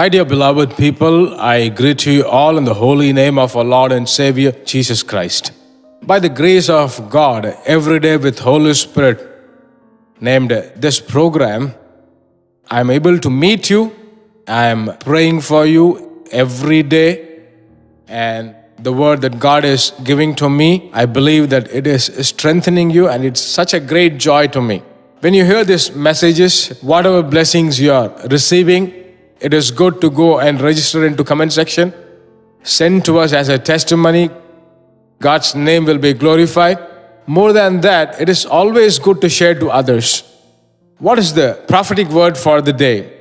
My dear beloved people, I greet you all in the holy name of our Lord and Savior, Jesus Christ. By the grace of God, every day with Holy Spirit, named this program, I am able to meet you. I am praying for you every day. And the word that God is giving to me, I believe that it is strengthening you, and it's such a great joy to me. When you hear these messages, whatever blessings you are receiving, it is good to go and register into comment section. Send to us as a testimony. God's name will be glorified. More than that, it is always good to share to others. What is the prophetic word for the day?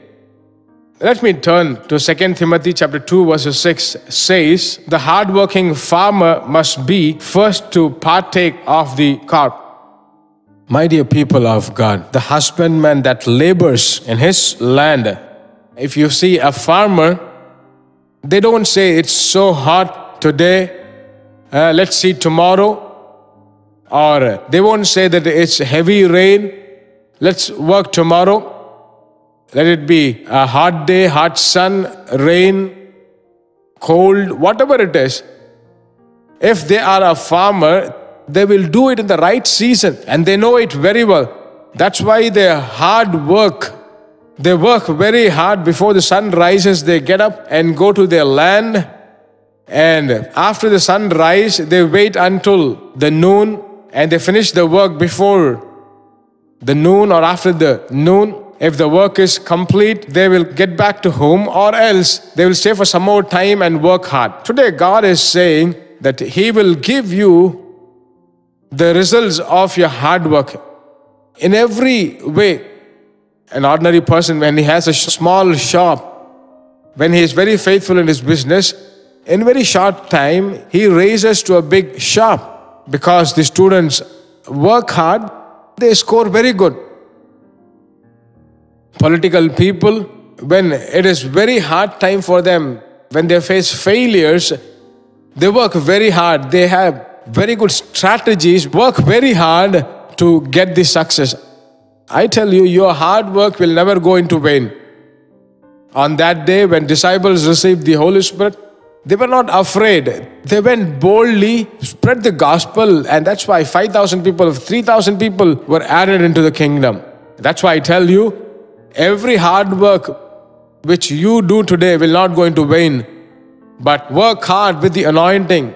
Let me turn to 2 Timothy chapter 2 verse 6 says, the hardworking farmer must be first to partake of the crop. My dear people of God, the husbandman that labors in his land. If you see a farmer, they don't say it's so hot today, let's see tomorrow. Or they won't say that it's heavy rain, let's work tomorrow. Let it be a hot day, hot sun, rain, cold, whatever it is. If they are a farmer, they will do it in the right season and they know it very well. That's why their hard work. They work very hard before the sun rises. They get up and go to their land, and after the sun rises, they wait until the noon, and they finish the work before the noon or after the noon. If the work is complete, they will get back to home, or else they will stay for some more time and work hard. Today, God is saying that He will give you the results of your hard work in every way. An ordinary person, when he has a small shop, when he is very faithful in his business, in very short time, he raises to a big shop. Because the students work hard, they score very good. Political people, when it is very hard time for them, when they face failures, they work very hard. They have very good strategies, work very hard to get the success. I tell you, your hard work will never go into vain. On that day, when disciples received the Holy Spirit, they were not afraid. They went boldly, spread the gospel, and that's why 5,000 people, 3,000 people were added into the kingdom. That's why I tell you, every hard work which you do today will not go into vain. But work hard with the anointing.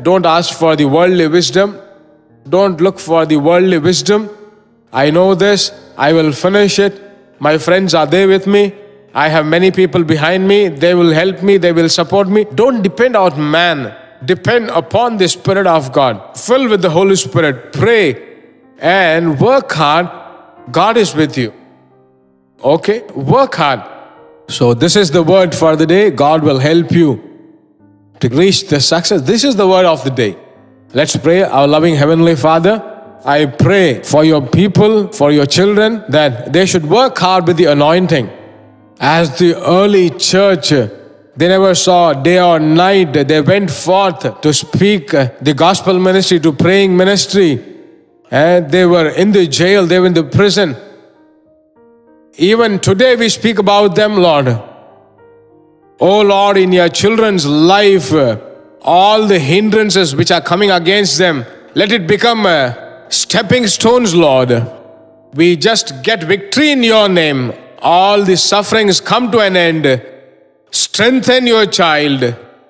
Don't ask for the worldly wisdom. Don't look for the worldly wisdom. I know this, I will finish it, my friends are there with me, I have many people behind me, they will help me, they will support me. Don't depend on man, depend upon the Spirit of God. Fill with the Holy Spirit, pray and work hard, God is with you. Okay, work hard. So this is the word for the day, God will help you to reach the success. This is the word of the day. Let's pray. Our loving Heavenly Father, I pray for your people, for your children, that they should work hard with the anointing. As the early church, they never saw day or night. They went forth to speak the gospel ministry, to praying ministry. And they were in the jail, they were in the prison. Even today we speak about them, Lord. Oh Lord, in your children's life, all the hindrances which are coming against them, let it become stepping stones, Lord. We just get victory in your name. All the sufferings come to an end. Strengthen your child.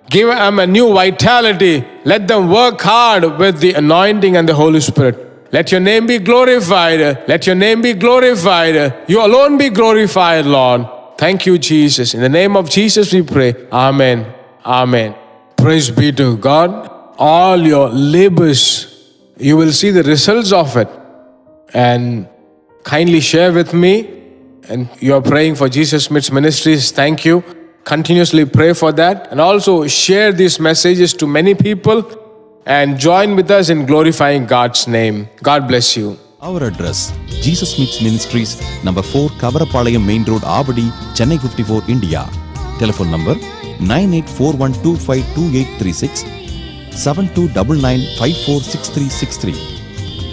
Give them a new vitality. Let them work hard with the anointing and the Holy Spirit. Let your name be glorified. Let your name be glorified. You alone be glorified, Lord. Thank you, Jesus. In the name of Jesus we pray. Amen. Amen. Praise be to God. All your labors, you will see the results of it. And kindly share with me. And you are praying for Jesus Meets Ministries. Thank you. Continuously pray for that. And also share these messages to many people. And join with us in glorifying God's name. God bless you. Our address, Jesus Meets Ministries, number 4, Kavarapalayam Main Road, Avadi, Chennai 54, India. Telephone number 9841252836. 7299546363.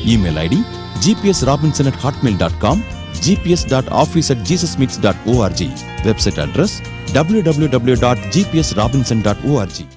Email ID gpsrobinson@hotmail.com gps.office@jesusmeets.org. Website address www.gpsrobinson.org.